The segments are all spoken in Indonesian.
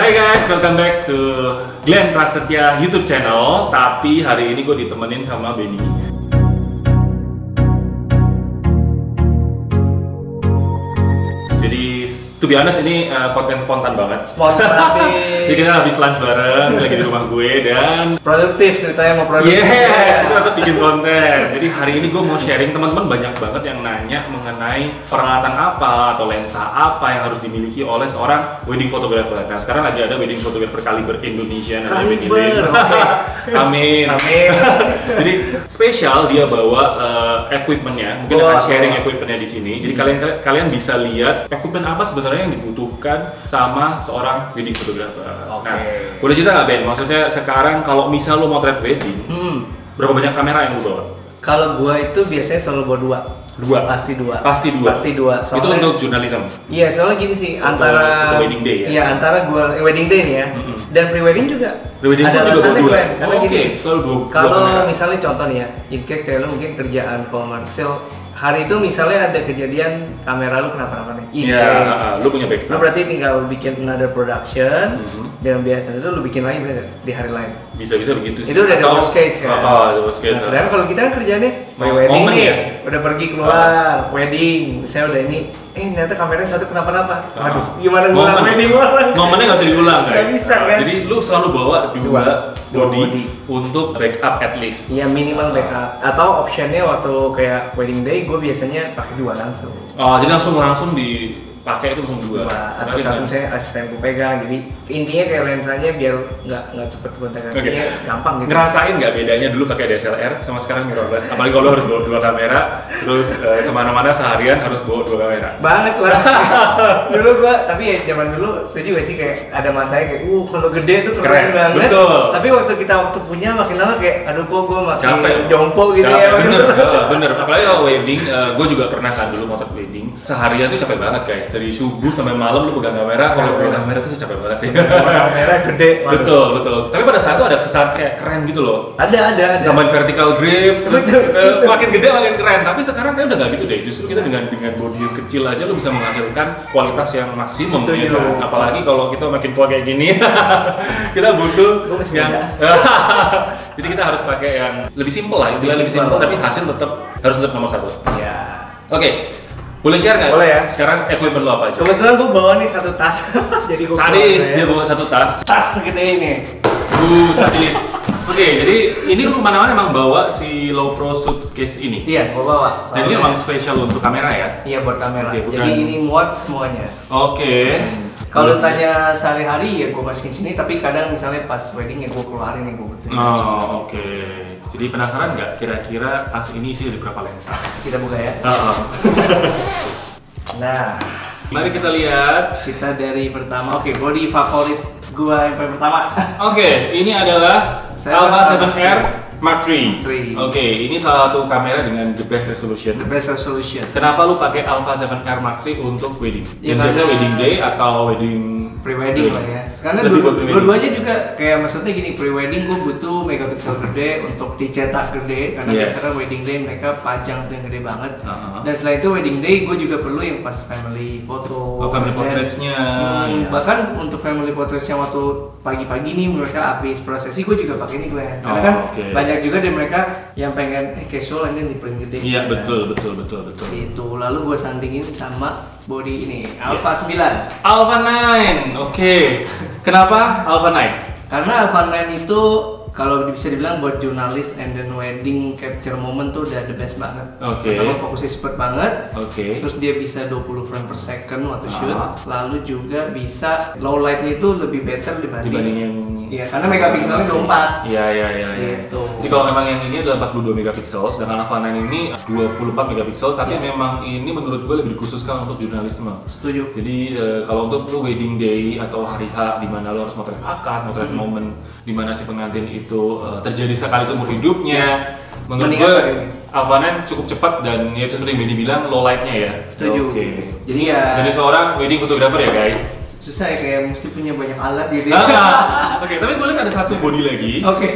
Hai guys, welcome back to Glenn Prasetya YouTube channel. Tapi hari ini gue ditemenin sama Benny. Jadi to be honest ini konten spontan banget. Spontan. Jadi kita habis lunch bareng, lagi di rumah gue dan produktif, ceritanya mau produktif. Yes, kita tetap bikin konten. Jadi hari ini gue mau sharing, teman-teman banyak banget yang nanya mengenai peralatan apa atau lensa apa yang harus dimiliki oleh seorang wedding photographer. Nah, sekarang lagi ada wedding photographer kaliber Indonesia namanya Benny Lim. Amin. Amin. Jadi spesial dia bawa equipmentnya. Mungkin akan sharing equipmentnya di sini. Jadi kalian bisa lihat equipment apa sebenarnya yang dibutuhkan sama seorang wedding photographer. Okay. Nah, boleh cerita nggak Ben? Maksudnya sekarang kalau misal lo mau motret wedding, berapa banyak kamera yang lo bawa? Kalau gua itu biasanya selalu bawa dua. Soalnya, itu untuk jurnalisme. Iya, soalnya gini sih, antara wedding day ya. Iya, antara gua wedding day nih ya. Dan pre-wedding juga. Pre-wedding ada juga bawa dua. Karena gini, selalu dua. Kalau misalnya contoh nih ya, in case kayak lo mungkin kerjaan komersil hari itu misalnya ada kejadian kamera lu kenapa-napa nih, iya, lu punya backup, lu berarti tinggal bikin another production dan biasanya itu lu bikin lagi di hari lain, bisa-bisa begitu sih. Itu udah ada worst case kan? Ada worst case. Nah, sedangkan kalau kita kan kerjaannya mau wedding nih ya? Udah pergi keluar, wedding misalnya udah ini, ternyata kameranya satu kenapa-napa, aduh gimana ngulangnya di ulang momennya gak bisa diulang guys, gak bisa kan? Jadi lu selalu bawa dua body untuk backup at least. Iya, minimal backup. Atau optionnya waktu kayak wedding day, gue biasanya pakai dua langsung. Oh, jadi langsung dipakai itu langsung dua. Atau satu saya asisten gue pegang. Jadi intinya kayak lensanya biar nggak cepet gonta-gantinya, gampang gitu. Ngerasain nggak bedanya dulu pakai DSLR sama sekarang mirrorless? Apalagi kalau harus bawa dua kamera, terus kemana-mana seharian harus bawa dua kamera. Banget lah. Dulu gue, tapi ya zaman dulu setuju gak sih kayak ada masanya kayak kalau gede tuh keren banget. Betul. Tapi waktu punya makin lama kayak aduh kok gue makin jompo gitu. Capek. Ya bener, apalagi kalau wedding, gue juga pernah kan dulu motret wedding seharian tuh capek banget guys, dari subuh sampai malam lu pegang kamera, kalau pegang kamera tuh capek banget sih. Kamera gede. Betul. Tapi pada saat itu ada kesan kayak keren gitu loh. Ada. Tambahan vertical grip, terus makin gede makin keren. Tapi sekarang kayak udah nggak gitu deh. Justru kita dengan body kecil aja lu bisa menghasilkan kualitas yang maksimum. Setuju. Gitu. Apalagi kalau kita makin tua kayak gini, kita butuh yang jadi kita harus pakai yang lebih simpel lah, istilahnya lebih simpel, tapi hasil tetap harus nomor satu. Iya. Oke. Boleh share nggak? Boleh ya. Sekarang equipment lo apa aja? Kebetulan gue bawa nih satu tas. Jadi gue sadis, dia bawa satu tas. Tas segede ini. Sadis. Oke, jadi ini lu kemana-mana emang bawa si low pro suitcase ini? Iya, gue bawa. Dan ini emang spesial untuk kamera ya? Iya, buat kamera. Okay, jadi ini muat semuanya. Oke. Kalau tanya sehari-hari ya gue masukin sini, tapi kadang misalnya pas wedding ya gue keluarin nih gue butuhin. Oh, oke. Jadi penasaran nggak kira-kira tas ini isi dari berapa lensa? Kita buka ya. Nah, mari kita lihat. Kita dari pertama. Oke, body favorit gua yang paling pertama. Oke, ini adalah Alpha 7R Mark III. Oke, ini salah satu kamera dengan the best resolution. The best resolution. Kenapa lu pakai Alpha 7R Mark III untuk wedding? Ya, biasanya wedding day atau wedding pre-wedding lah ya. Karena dua-duanya juga kayak maksudnya gini, pre-wedding gue butuh megapiksel gede untuk dicetak gede karena biasanya wedding day mereka panjang dan gede banget. Dan setelah itu wedding day gue juga perlu yang pas family foto. Family portraitsnya. Bahkan untuk family portraitsnya waktu pagi-pagi nih mereka habis prosesi gue juga pakai ini karena kan banyak juga dari mereka yang pengen casual aja di print gede. Iya, betul. Itu lalu gue sandingin sama body ini Alpha 9. Alpha 9. Oke. Kenapa Alpha 9? Karena Alpha 9 itu kalau bisa dibilang buat jurnalis and then wedding capture moment tuh udah the best banget. Oke. Pertama fokusnya cepat banget. Oke. Terus dia bisa 20 frame per second waktu shoot. Lalu juga bisa low light itu lebih better dibanding yang iya, karena megapikselnya 24. Iya. Gitu. Jadi kalau memang yang ini adalah 42 megapiksel, sedangkan Alpha 9 ini 24 megapiksel, tapi memang ini menurut gue lebih dikhususkan untuk jurnalisme. Setuju. Jadi kalau untuk lu wedding day atau hari H di mana lu harus motret akad, motret momen di mana si pengantin itu terjadi sekali seumur hidupnya. Menurut gue Alpha 9 cukup cepat dan ya seperti yang Benny bilang low lightnya ya. Setuju. Okay. Jadi ya dari seorang wedding photographer ya guys. Susah ya kayak mesti punya banyak alat gitu. Oke, tapi gue lihat ada satu body lagi. Oke.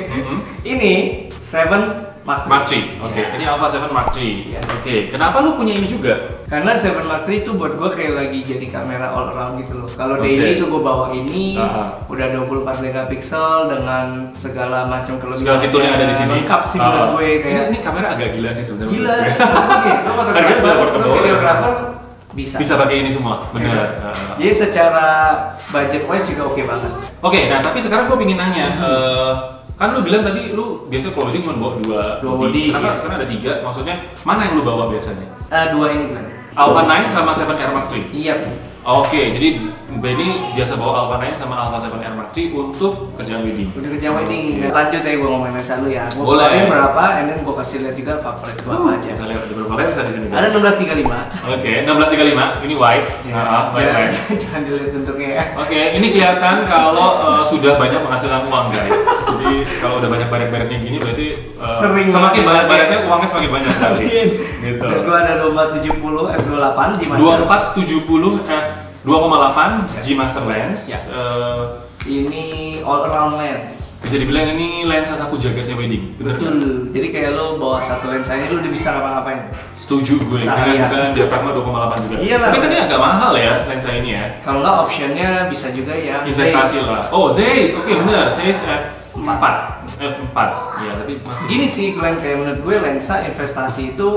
Ini 7 Mark III. Oke, okay. Ya. Ini Alpha 7 Mark III. Ya. Oke, okay. Kenapa lu punya ini juga? Karena 7 Mark III itu buat gue kayak lagi jadi kamera all around gitu loh. Kalau okay. daily itu gue bawa ini, udah 24 megapiksel dengan segala macam kelebihan. Segala fiturnya ada di sini. Lengkap sih buat gue kayak. Ini kamera agak gila sih sebenarnya. Gila. Harganya berapa? Terus videographer bisa pakai ini semua, benar. Ya. Jadi secara budget wise juga oke banget. Oke, okay, nah tapi sekarang gue pingin nanya, kan lu bilang tadi lu biasanya kalau body cuma bawa dua body, kenapa ya. Sekarang ada tiga? Maksudnya mana yang lu bawa biasanya? Dua ini kan. Alpha 9 sama 7R Mark III. Iya. Oke, okay, jadi Benny biasa bawa Alpha 9 sama Alpha 7R Mark III untuk kerjaan wedding. Untuk kerjaan wedding. Okay. Lanjut ya, gue ngomongin lensa lu ya. Gue keluarin berapa, and then gue kasih lihat juga faktor itu apa aja. Kita lihat ada berapa lensa di sini. Ada 16-35. Oke, 16-35. Ini wide. Ya, wide lens. Jangan dilihat bentuknya ya. Oke, okay, ini kelihatan kalau sudah banyak penghasilan uang guys. Jadi kalau udah banyak barek-bareknya gini berarti semakin banyak bareknya uangnya semakin banyak kali. Gitu. Terus gue ada 24-70 f/2.8 di Master. 24-70 f/2.8 G Master Lens. Ya. Ini all around lens. Bisa dibilang ini lensa saku jagatnya wedding. Bener betul. Kan? Jadi kayak lo bawa satu lensanya lo udah bisa ngapa-ngapain. Setuju gue. Dengan diafragma 2,8 juga. Iyalah. Tapi tadi agak mahal ya lensa ini ya. Kalau nggak optionnya bisa juga ya. Investasi lah. Oh Zeiss, oke okay, bener. Zeiss F4. Iya tapi masih. Gini sih Glenn, kayak menurut gue lensa investasi itu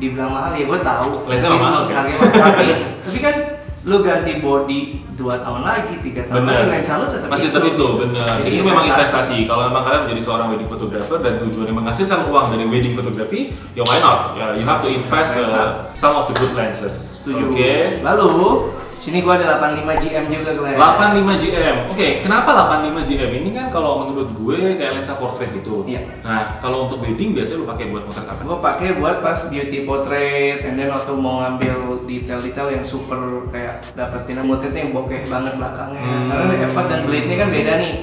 dibilang mahal ya gue tahu. Lensa mahal kan. Tapi kan lu ganti body 2 tahun lagi, 3 tahun lagi, lensa lu tetap masih tertutup, bener. Jadi itu memang investasi. Kalau memang kalian menjadi seorang wedding photographer dan tujuannya menghasilkan uang dari wedding photography, ya why not? Yeah, you have to invest some of the good lenses. Setuju. Okay. Lalu, sini gua ada 85 GM juga Glenn. 85 GM, oke. Okay. Kenapa 85 GM? Ini kan kalau menurut gue kayak lensa portrait gitu. Iya. Nah, kalau untuk wedding biasanya lu pakai buat portrait apa? Gua pakai buat pas beauty portrait, and then waktu mau ngambil detail-detail yang super kayak dapetin motifnya yang bokeh banget belakangnya. Karena F4 dan blade ini kan beda nih.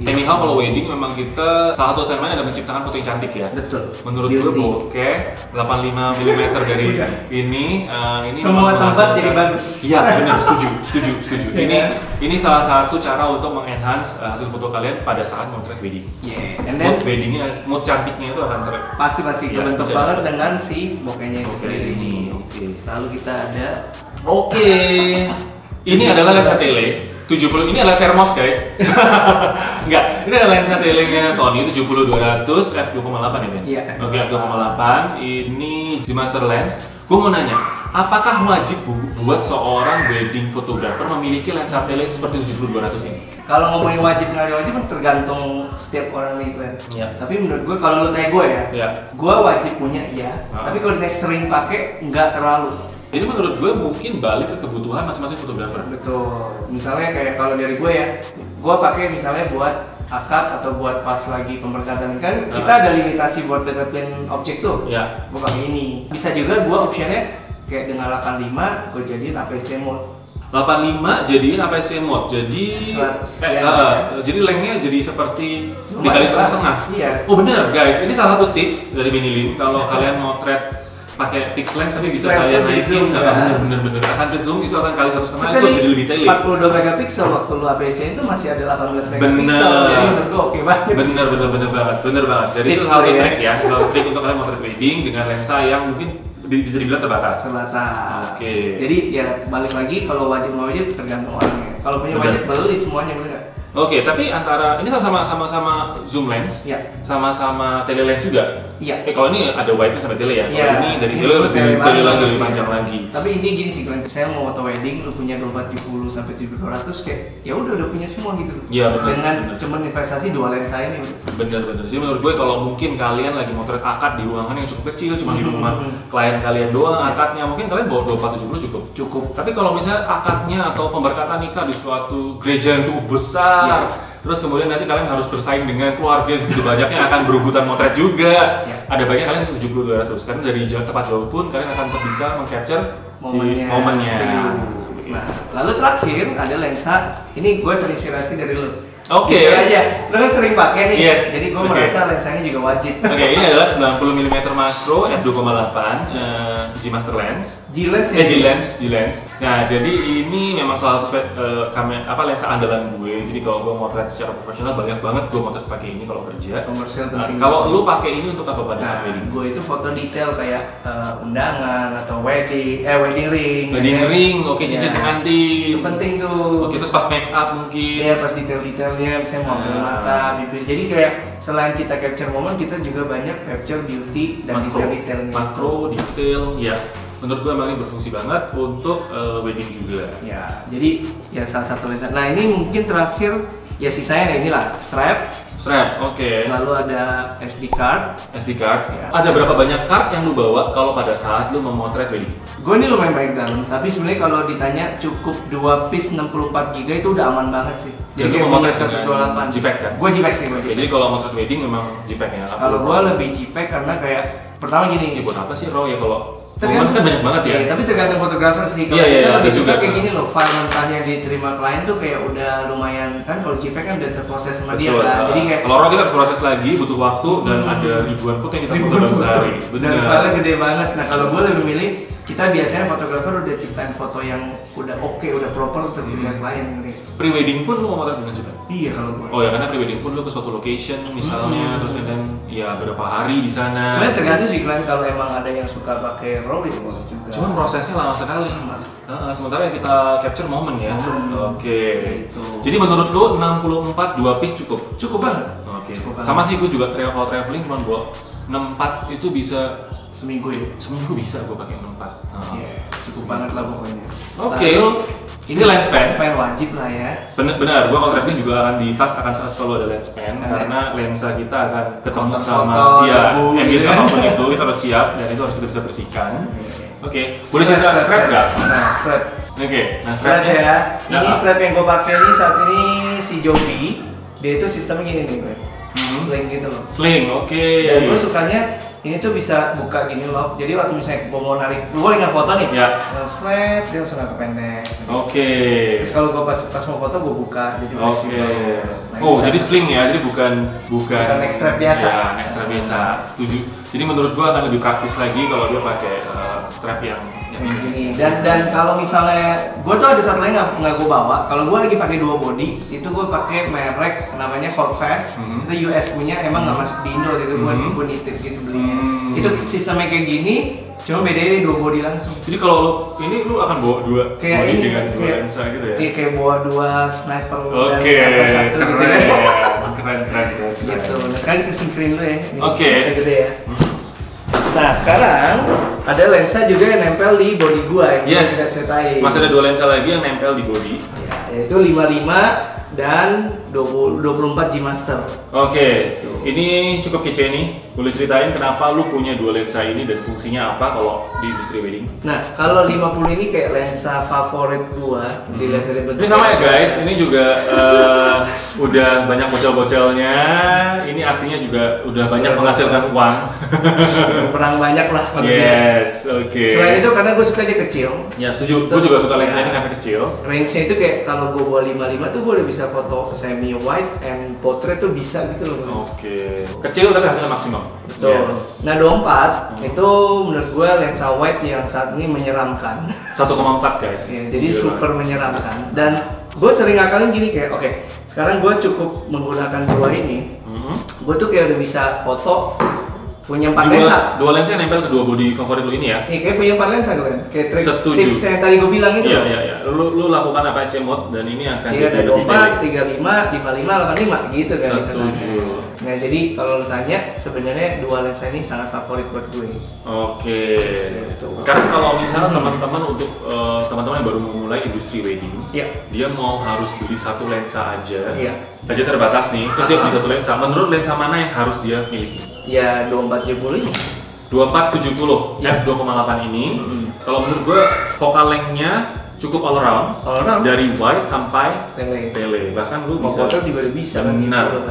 Anyhow kalau wedding memang kita salah satu assignment adalah menciptakan foto yang cantik ya. Betul. Menurut gue bokeh 85 mm dari ini semua tempat jadi bagus. Iya benar, setuju. Ini salah satu cara untuk mengenhance hasil foto kalian pada saat memotret wedding. Iya. Yeah. Mood weddingnya, mood cantiknya itu akan pasti ya, terbentuk banget dengan si bokehnya itu sendiri. Oke. Lalu kita ada ini adalah lensa tele. 70 ini adalah termos guys. Enggak, ini adalah lensa telenya Sony 70-200 f/2.8 ya Ben? Iya. Oke, f/2.8 ini G Master Lens. Gue mau nanya, apakah wajib buat seorang wedding photographer memiliki lensa tele seperti 70-200 ini? Kalau ngomongin wajib nggak wajib tergantung setiap orang nih Ben. Iya. Tapi menurut gue kalau lo tanya gue ya, gue wajib punya ya. Tapi kalau ditanya sering pakai nggak terlalu. Jadi menurut gue mungkin balik ke kebutuhan masing-masing fotografer. Betul. Misalnya kayak kalau dari gue ya, gue pakai misalnya buat akad atau buat pas lagi pemberkatan kan kita ada limitasi buat deketin objek tuh. Iya. Gue pakai ini. Bisa juga gue optionnya kayak dengan 85 gue jadiin APS-C mode. 85 jadiin APS-C mode. Jadi jadi lengthnya jadi seperti dikali 1,5. Iya. Oh bener guys, ini salah satu tips dari Benny Lim kalau kalian mau motret pakai fixed lens tapi bisa kalian naikin karena bener-bener akan ke zoom itu akan kali 1,5 itu jadi lebih tele. 42 megapiksel waktu lu APS-C itu masih ada 18 megapiksel. Jadi menurut gua oke banget. Bener banget. Jadi itu satu trik ya, satu trik untuk kalian motret wedding dengan lensa yang mungkin bisa dibilang terbatas. Oke. Jadi ya balik lagi kalau wajib tergantung orangnya. Kalau punya wajib beli semuanya bener. Oke, tapi antara ini sama-sama zoom lens, sama-sama tele lens juga. Iya. Kalau ini ada wide-nya sama tele ya. Kalau ini dari tele lebih panjang lagi. Tapi ini gini sih Glenn, saya mau foto wedding, lu punya 24-70 sampai 7200 kayak ya udah punya semua gitu. Iya benar. Dengan cuma investasi dua lensa ini. Bener. Jadi menurut gue kalau mungkin kalian lagi motret akad di ruangan yang cukup kecil, cuma di rumah klien kalian doang akadnya, mungkin kalian bawa 24-70 cukup. Tapi kalau misalnya akadnya atau pemberkatan nikah di suatu gereja yang cukup besar, terus kemudian nanti kalian harus bersaing dengan keluarga begitu banyaknya akan berebutan motret juga. Ada banyak kalian 70-200 karena dari jarak tempat jauh pun kalian akan bisa meng-capture momennya. Nah, lalu terakhir ada lensa. Ini gue terinspirasi dari lo. Oke. Aja, lo kan sering pakai nih. Yes. Jadi gue merasa lensanya juga wajib. Oke, ini adalah 90mm makro f/2.8 G Master Lens. G Lens. Nah, jadi ini memang salah satu lensa andalan gue. Jadi kalau gue motret secara profesional banyak banget gue motret pakai ini kalau kerja. Komersial penting. Kalau lu pakai ini untuk apa pada saat wedding? Gue itu foto detail kayak undangan atau wedding ring. Oke, cincin pengantin. Itu penting tuh. Oke, terus pas make up mungkin. Iya, pas detail-detail. Misalnya mobil mata, bibir. Jadi kayak selain kita capture momen, kita juga banyak capture beauty dan detail-detailnya. Makro, detail, ya. Menurut gue emang ini berfungsi banget untuk wedding juga. Ya, jadi ya salah satu lensa. Nah ini mungkin terakhir ya sisanya inilah strap. Oke. Lalu ada SD card. Ya. Ada berapa banyak card yang lu bawa kalau pada saat lu memotret wedding? Gue ini lumayan banyak dalam, tapi sebenarnya kalau ditanya cukup 2 piece 64GB itu udah aman banget sih. Jadi lu memotret 128 JPEG kan? Gue JPEG sih. Oke, jadi kalau memotret wedding memang JPEG ya? Kalau gue lebih JPEG karena kayak pertama gini. Ya buat apa sih RAW ya kalau tergantung kan banyak banget ya. Iya, tapi tergantung fotografer sih. Kalau kita lebih suka kayak gini loh, file mentah yang diterima klien tuh kayak udah lumayan kan. Kalau JPEG kan udah terproses sama dia kan. Jadi kayak kalau RAW kita harus proses lagi, butuh waktu dan ada ribuan foto yang kita foto dalam sehari. Dan file-nya gede banget. Nah, kalau gue lebih milih kita biasanya fotografer udah ciptain foto yang udah oke, udah proper untuk dilihat klien gitu. Pre-wedding pun lu mau motret dengan JPEG? Iya kalau gue. Oh ya, karena pre-wedding pun lu ke suatu location misalnya terus dan ya berapa hari di sana. Sebenarnya tergantung sih klien, kalau emang ada yang suka pakai RAW itu boleh juga. Cuman prosesnya lama sekali. Sementara yang kita capture momen ya. Oke. Gitu. Jadi menurut lu 64 2 piece cukup? Cukup banget. Oke. Sama sih gue juga kalau traveling cuman gue 64 itu bisa seminggu ya? Seminggu bisa gue pakai 64. Yeah, cukup banget lah pokoknya. Oke. Ini lens pen wajib lah ya. Benar, gua kalau traveling juga akan di tas akan selalu ada lens pen karena lensa kita akan ketemu sama ambience apapun itu kita harus siap dan itu harus kita bisa bersihkan. Oke, boleh cerita strap nggak? Nah, strap. Oke, nah strapnya ya. Ini strap yang gua pakai ini saat ini si Jody. Dia itu sistemnya gini nih, sling gitu loh. Sling, oke. Dan gua sukanya ini tuh bisa buka gini loh, jadi waktu misalnya gue mau narik, gue ingat foto nih slide, dia langsung agak pendek. Oke. Terus kalau gue pas mau foto, gue buka, jadi fleksibel. Oh, jadi sling ya, jadi bukan extra biasa. Ya, extra biasa, setuju. Jadi menurut gue akan lebih praktis lagi kalau dia pakai strap yang ini. Dan kalau misalnya, gue tuh ada satu lagi nggak gue bawa. Kalau gue lagi pakai dua body, itu gue pakai merek namanya Forfest. Itu US punya, emang nggak masuk di Indo, itu gue nitip gitu belinya. Itu sistemnya kayak gini, cuma bedanya ini dua body langsung. Jadi kalau lo ini lo akan bawa dua kayak body ini, dengan dua lensa gitu ya? Iya, kayak bawa dua sniper dan satu gitu. Keren. Gitu. Nah sekarang kita singkirin lo ya, lensa gede ya. Nah sekarang ada lensa juga yang nempel di body gua yang kita ceritain. Masih ada dua lensa lagi yang nempel di body. Ya, yaitu 55 dan 24 G Master. Oke. Ini cukup kece nih. Boleh ceritain kenapa lu punya dua lensa ini dan fungsinya apa kalau di industri wedding? Nah, kalau 50 ini kayak lensa favorit gua dilihat dari bentuk. Ini sama ya guys, ini juga udah banyak bocel-bocelnya. Ini artinya juga udah banyak menghasilkan uang. Perang banyak lah. Yes, oke. Selain itu karena gua suka dia kecil. Ya, setuju. Gua juga suka lensa ini karena kecil. Range-nya itu kayak kalau gua bawa 55 tuh gua udah bisa foto semi wide and portrait tuh bisa gitu loh. Oke. Kecil tapi hasilnya maksimal. Betul. Yes. Nah 24 itu menurut gue lensa wide yang saat ini menyeramkan. 1,4 guys. Ya, jadi super menyeramkan. Dan gue sering ngakalin gini kayak oke, sekarang gue cukup menggunakan dua ini. Gue tuh kayak udah bisa foto punya 4 lensa. Dua lensa yang nempel ke dua body favorit lu ini ya? Iya, kayak punya 4 lensa kan? Kayak tips yang tadi gue bilang itu. Iya. Lu lakukan apa SC mode dan ini akan jadi 34, 35, 55, 85 gitu kan. Setuju. Nah, jadi kalau lu tanya sebenarnya dua lensa ini sangat favorit buat gue. Oke. Karena kalau misalnya teman-teman untuk teman-teman yang baru memulai industri wedding, dia mau harus beli satu lensa aja. Budget terbatas nih, terus dia beli satu lensa. Menurut lensa mana yang harus dia miliki? Ya 2470 ini. 2470 f/2.8 ini. Kalau menurut gue focal length-nya cukup all around dari wide sampai tele. Bahkan lu bisa foto juga bisa. Benar.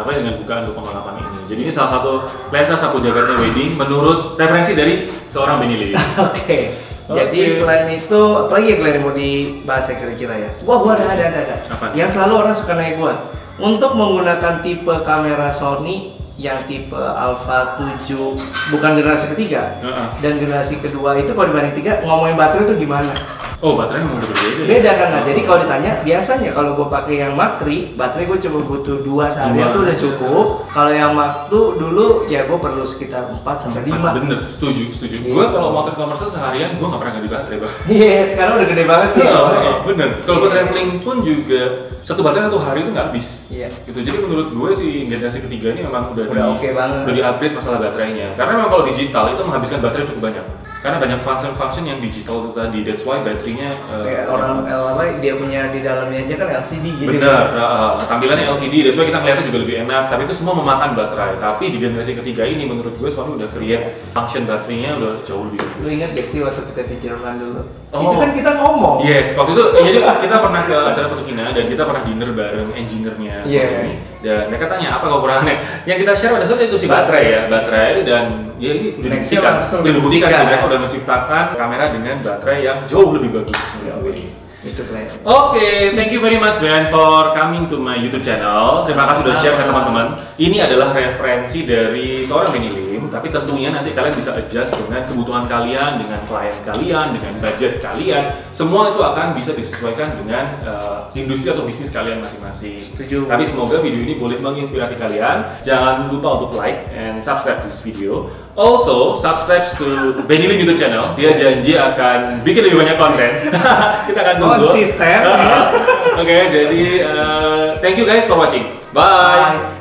Apa dengan bukaan 2.8 ini. Jadi ini salah satu lensa sapu jagatnya wedding menurut referensi dari seorang Benny Lim. Oke. Jadi selain itu, apalagi ya Glenn yang mau dibahas ya kira-kira ya? Gua ada. Yang selalu orang suka nanya gua untuk menggunakan tipe kamera Sony yang tipe Alpha 7, bukan generasi ketiga dan generasi kedua itu, kalau dibanding tiga, ngomongin baterai itu gimana? Oh, baterai emang udah berbeda ya? Beda kan? Nah, jadi kalau ditanya, biasanya kalau gue pakai yang Mark III, baterai gue cuma butuh 2 sehari itu udah cukup. Kalau yang Mark II dulu, ya gue perlu sekitar 4 sampai 5. Bener, setuju. Gue kalau motret komersil seharian, gue gak pernah ganti baterai. Iya, sekarang udah gede banget sih. Bener, kalau gue traveling pun juga satu baterai 1 hari itu gak habis. Gitu. Jadi menurut gue sih, generasi ketiga ini memang udah di-upgrade masalah baterainya. Karena memang kalau digital itu menghabiskan baterai cukup banyak. Karena banyak function yang digital itu tadi, that's why baterainya orang LCD dia punya di dalamnya aja kan LCD gitu. Bener, tampilannya LCD, that's why kita ngeliatnya juga lebih enak, tapi itu semua memakan baterai. Tapi di generasi ketiga ini menurut gue Sony udah create function baterainya udah jauh lebih bagus. Lu ingat gak sih waktu kita di Jerman dulu? Itu kan kita ngomong. Yes, waktu itu jadi kita pernah ke acara Fotokina dan kita pernah dinner bareng engineer-nya Sony. Dan mereka tanya apa kekurangannya? Yang kita share pada saat itu sih baterai dan ya ini dibuktikan sih, mereka udah menciptakan kamera dengan baterai yang jauh lebih bagus. Oke, thank you very much Ben for coming to my YouTube channel. Terima kasih sudah share ke teman-teman. Ini adalah referensi dari seorang Benny Lim, tapi tentunya nanti kalian bisa adjust dengan kebutuhan kalian, dengan klien kalian, dengan budget kalian. Semua itu akan bisa disesuaikan dengan industri atau bisnis kalian masing-masing. Tapi semoga video ini boleh menginspirasi kalian. Jangan lupa untuk like and subscribe this video. Also, subscribe to Benny Lim YouTube channel. Dia janji akan bikin lebih banyak konten. Kita akan konsisten. Oke, jadi thank you guys for watching. Bye.